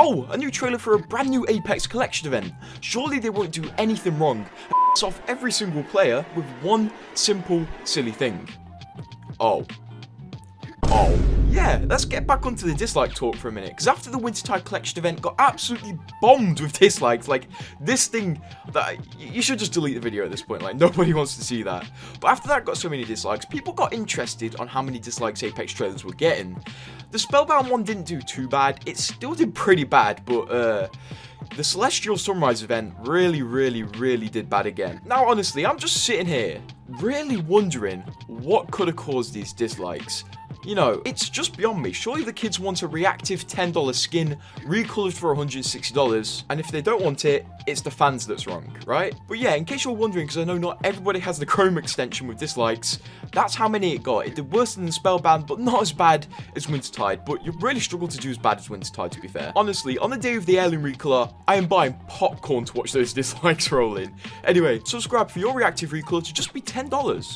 Oh, a new trailer for a brand new Apex Collection event. Surely they won't do anything wrong and piss off every single player with one simple, silly thing. Oh. Oh. Yeah, let's get back onto the dislike talk for a minute, because after the Wintertide Collection event got absolutely bombed with dislikes, like, this thing, you should just delete the video at this point, like, nobody wants to see that. But after that got so many dislikes, people got interested on how many dislikes Apex trailers were getting. The Spellbound one didn't do too bad, it still did pretty bad, but, the Celestial Sunrise event really did bad again. Now, honestly, I'm just sitting here, really wondering what could have caused these dislikes. You know, it's just beyond me. Surely the kids want a reactive $10 skin, recolored for $160, and if they don't want it, it's the fans that's wrong, right? But yeah, in case you're wondering, because I know not everybody has the Chrome extension with dislikes, that's how many it got. It did worse than Spellbound, but not as bad as Wintertide, but you really struggle to do as bad as Wintertide, to be fair. Honestly, on the day of the heirloom recolor, I am buying popcorn to watch those dislikes roll in. Anyway, subscribe for your reactive recolor to just be $10.